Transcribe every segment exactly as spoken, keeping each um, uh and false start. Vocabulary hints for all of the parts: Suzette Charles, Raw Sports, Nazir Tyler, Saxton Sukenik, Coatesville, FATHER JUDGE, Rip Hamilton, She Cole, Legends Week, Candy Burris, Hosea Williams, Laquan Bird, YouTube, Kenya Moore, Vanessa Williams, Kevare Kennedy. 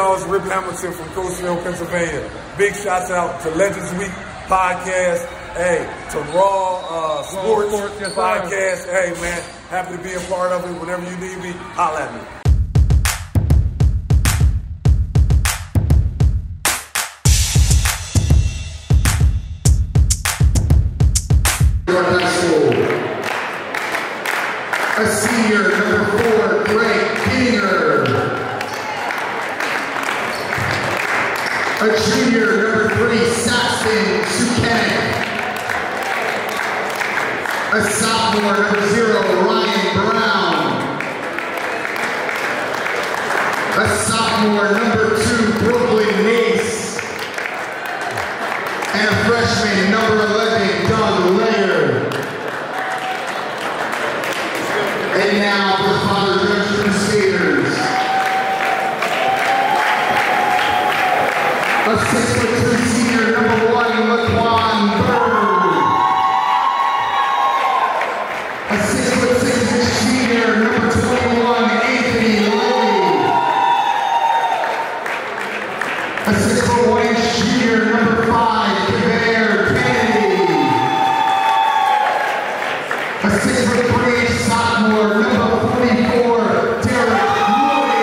y'all, it's Rip Hamilton from Coatesville, Pennsylvania. Big shouts out to Legends Week podcast, hey, to Raw uh, Sports, Raw Sports yes, podcast. Sir. Hey, man, happy to be a part of it. Whenever you need me, holla at me. A senior, number four, Greg Keener. A junior, number three, Saxton Sukenik. A sophomore, number zero, Ryan Brown. A sophomore, number two, Brooklyn Mace. And a freshman, number eleven, Don Layer. And now for the Father Judge Crusaders. A six foot two senior, number one, Laquan Bird. A six foot six senior, number twenty-one, Anthony Lilly. A six foot one junior, number five, Kevare Kennedy. A six foot three sophomore, number forty-four, Derek Moody.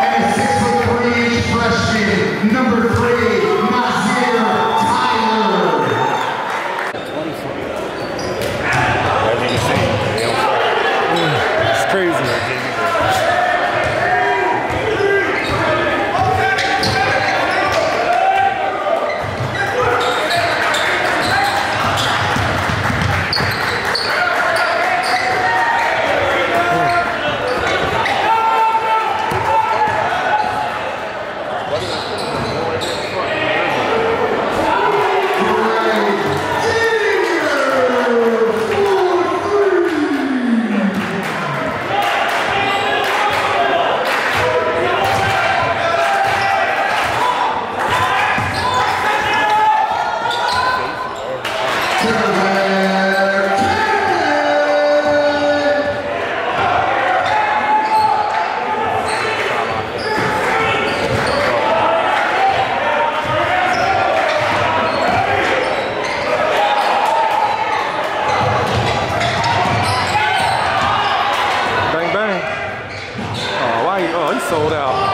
And a six foot three freshman, number three, Nazir Tyler. It's crazy. Sold out.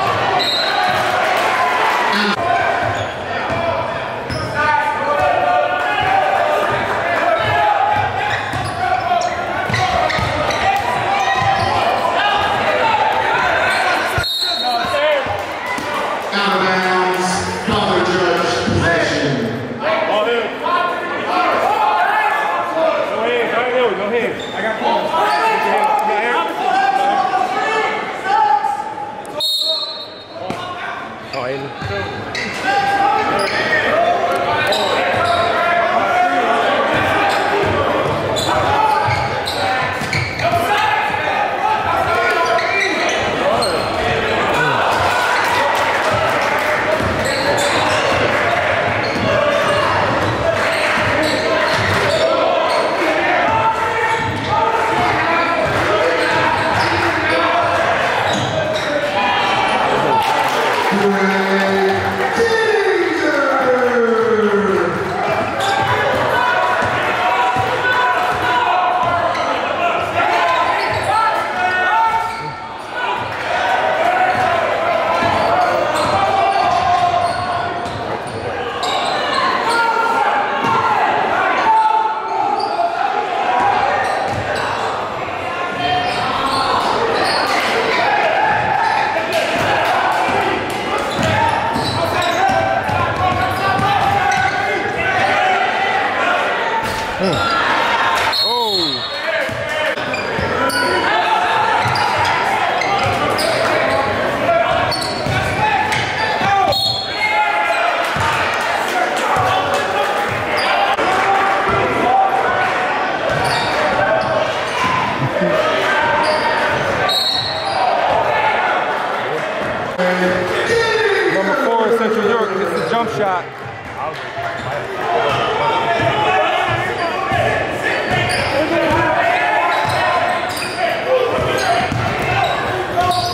Shot.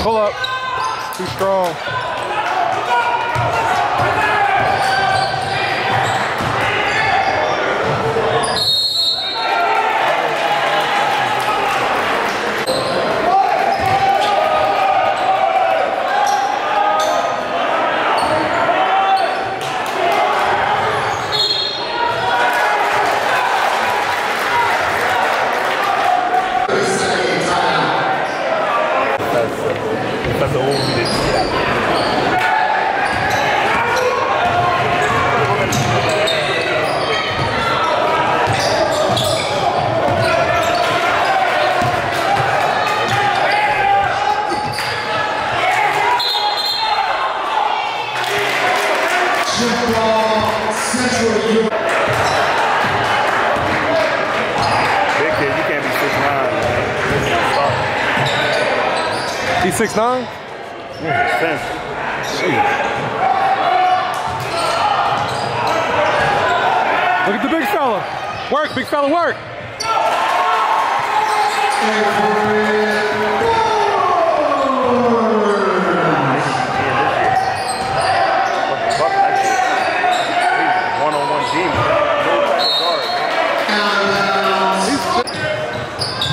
Pull up. too strong. six nine? Look at the big fella. Work, big fella, work.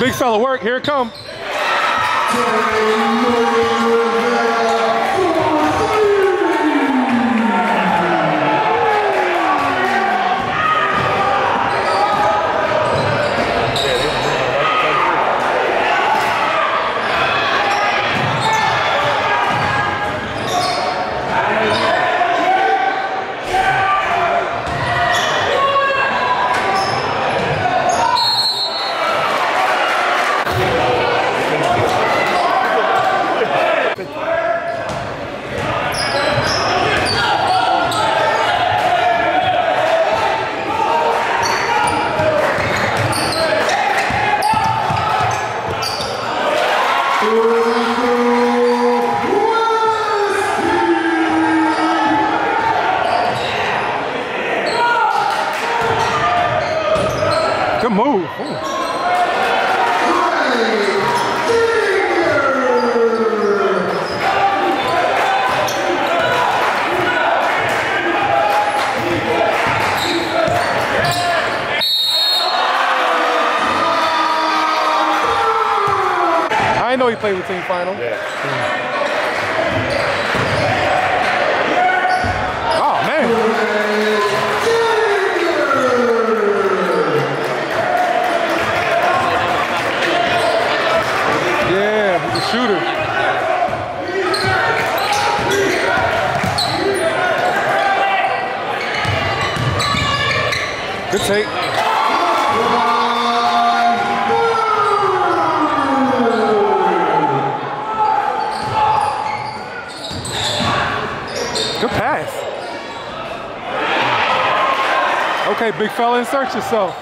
Big fella, work. Here it comes. Play with team final. Yeah. Mm. Oh man. Yeah, he's a shooter. Good take. Okay, big fella, insert yourself.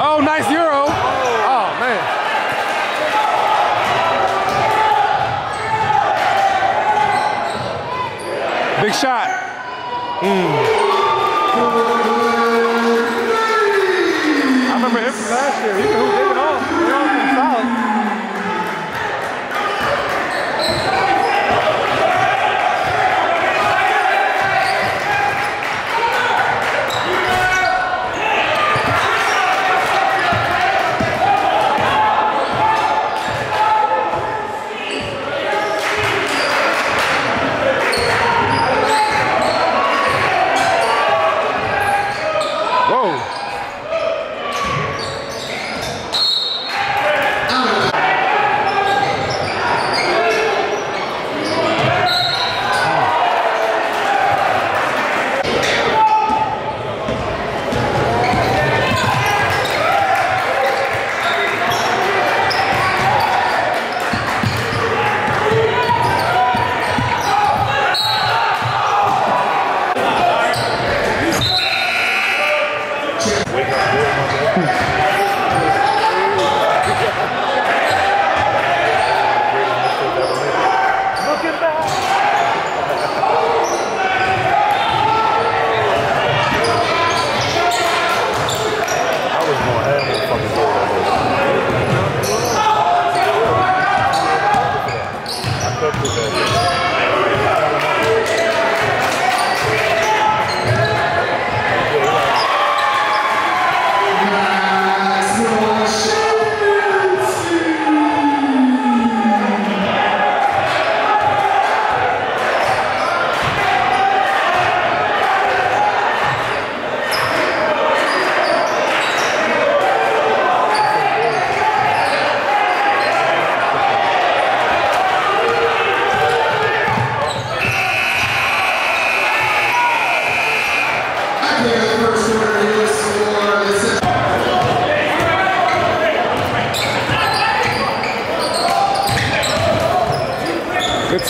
Oh, nice euro. Oh, man. Big shot. Mm. I remember him from last year. He could hoop it all. He was solid. Yeah.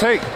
take. Defense.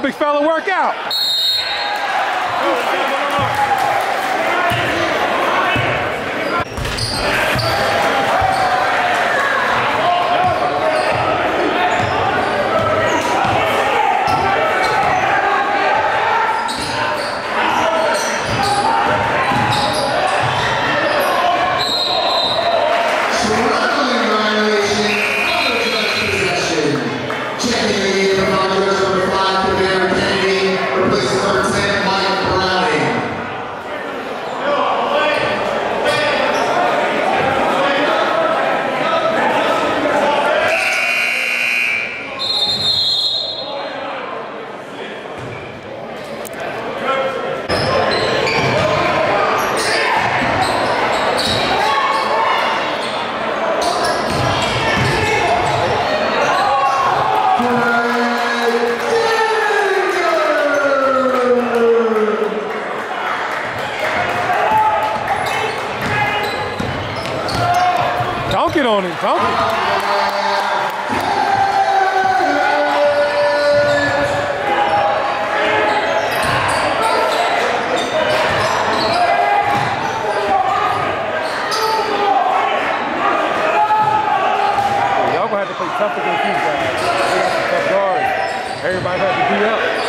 out, big fella, work out. On him, don't y'all gonna have to play tough against you guys. They got some tough guards. Everybody has to beat up.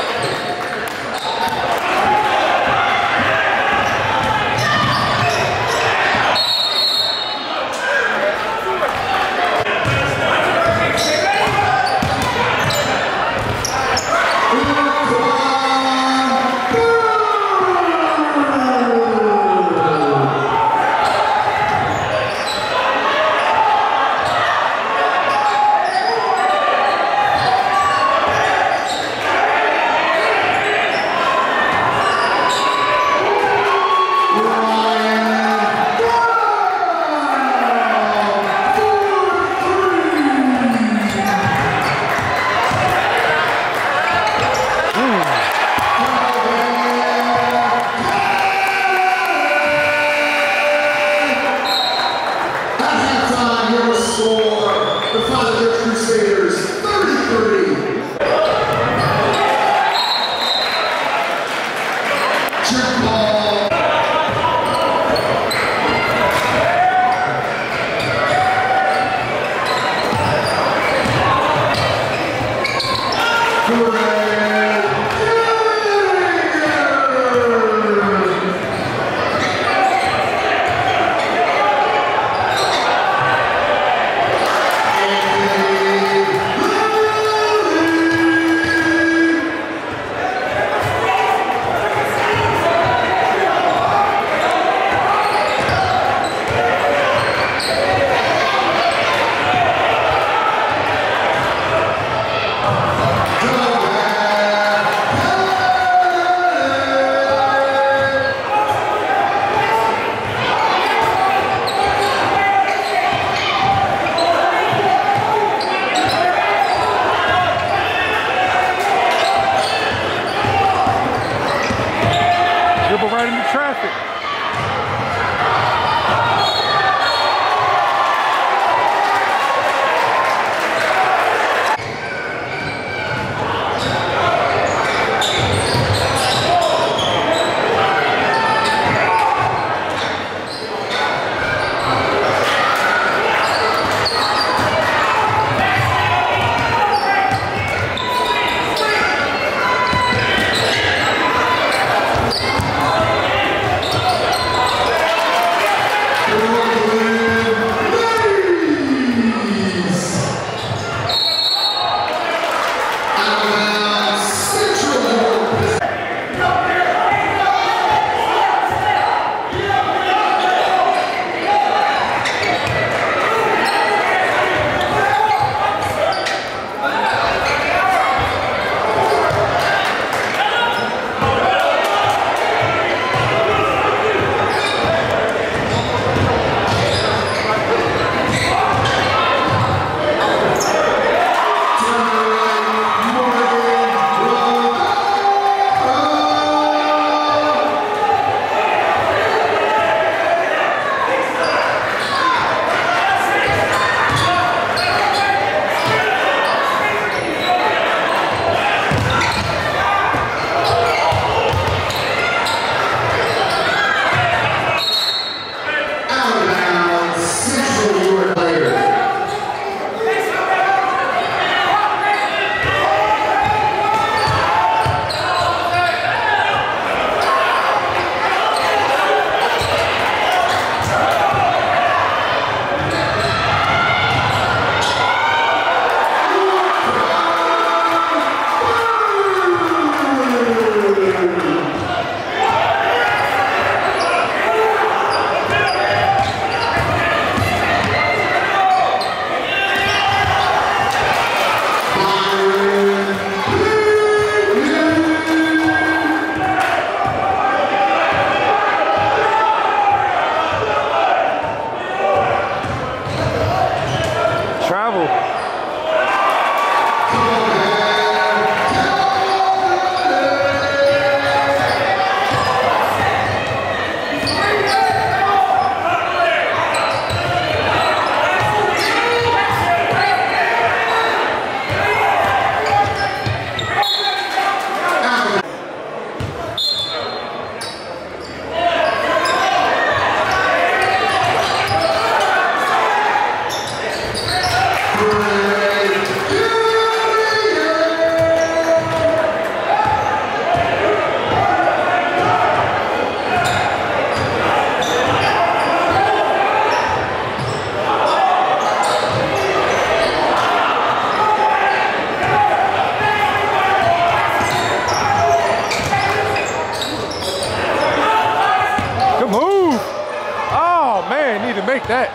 man need to make that.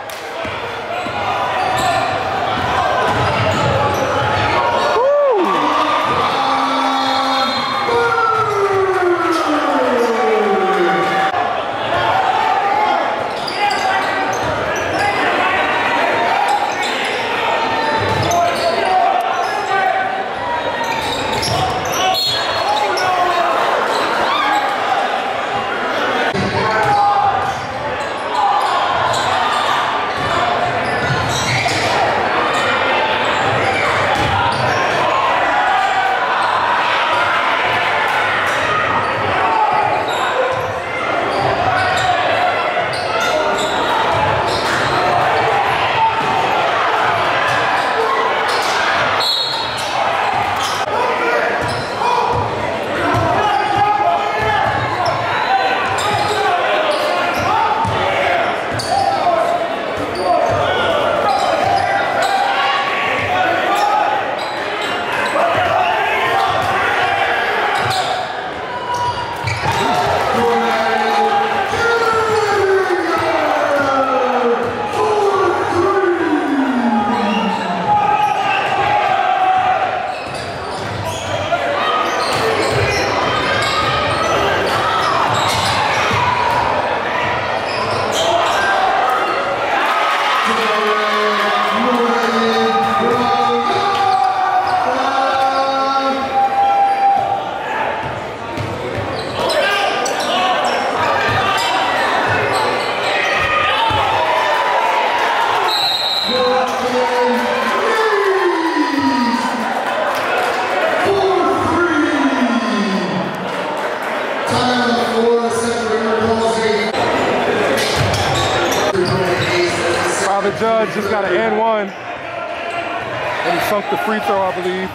Judge just got an and one, and he sunk the free throw, I believe.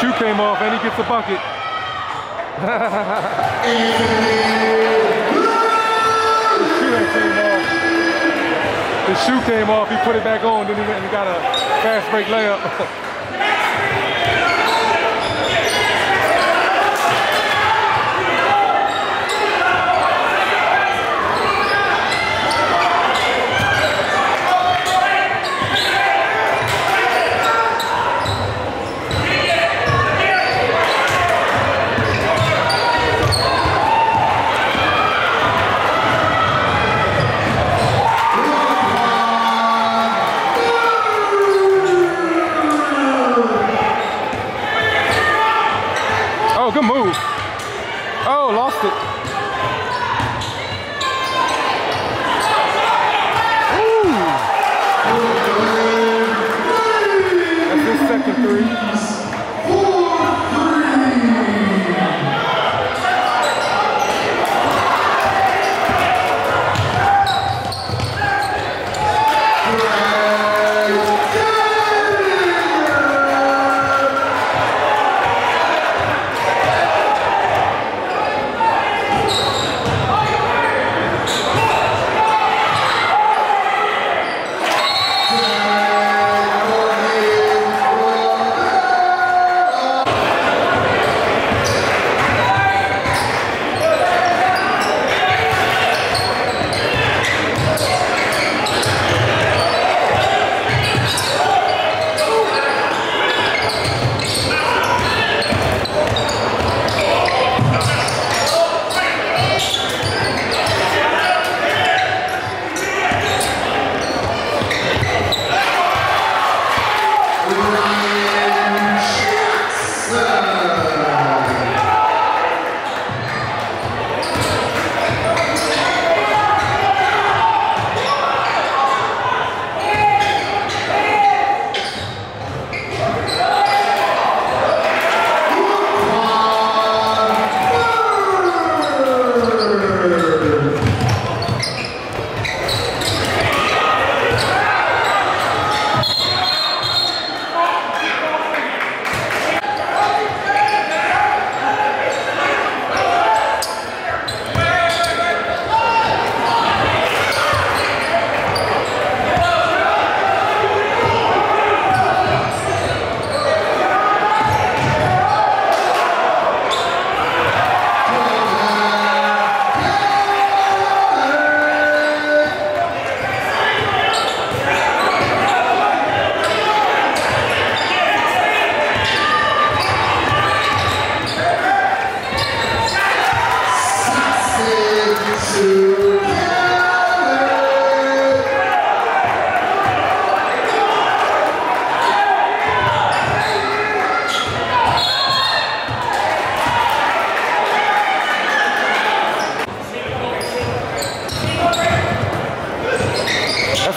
shoe came off and he gets the bucket. His shoe came off. His shoe came off, he put it back on, then he went and got a fast break layup. Good move. Oh, lost it. Ooh. That's his second three.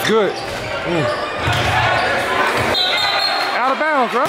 Good. Mm. Out of bounds, bro.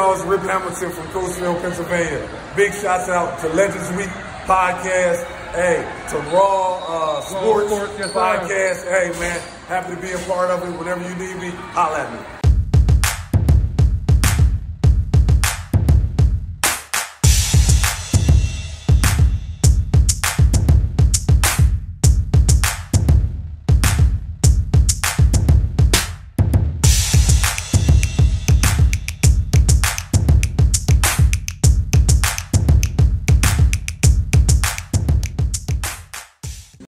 y'all, it's Rip Hamilton from Coatesville, Pennsylvania. Big shouts out to Legends Week podcast, hey, to Raw uh, Sports, Raw Sports podcast. Yes, hey, man, happy to be a part of it. Whenever you need me, holla at me.